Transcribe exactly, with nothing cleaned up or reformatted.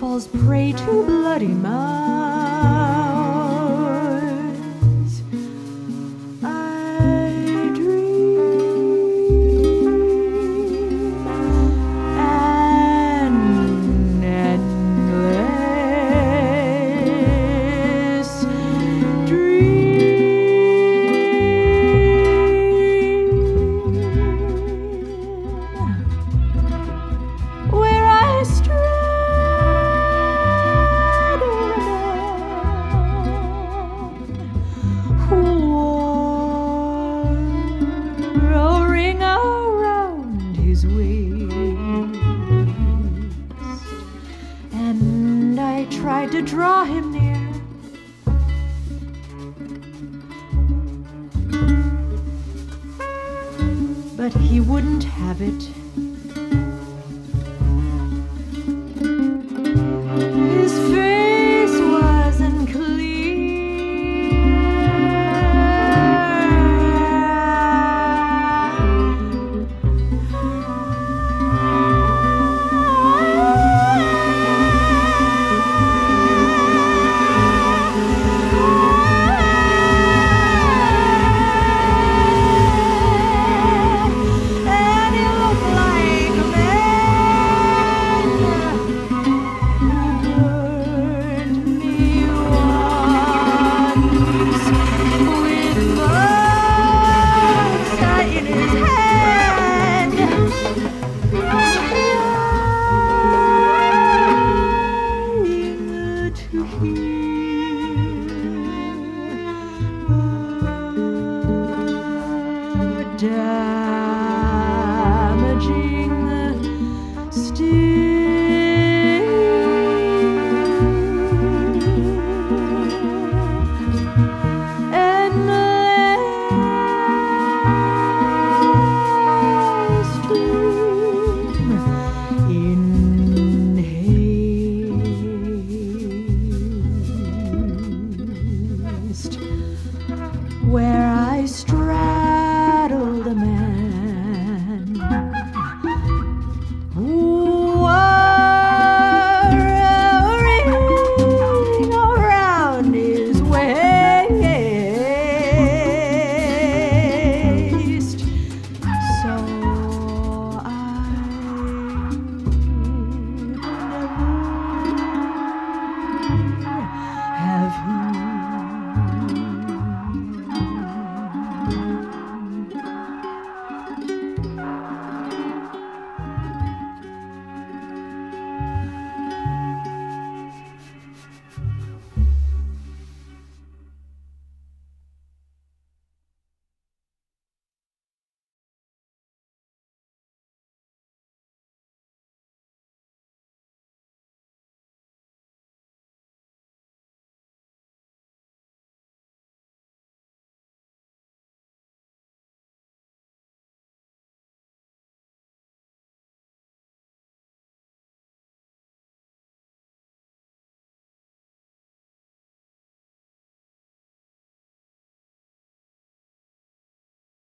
Falls prey to bloody mouths. I dream an endless dream where I stray. I tried to draw him near, but he wouldn't have it. His face wasn't clear. Yeah.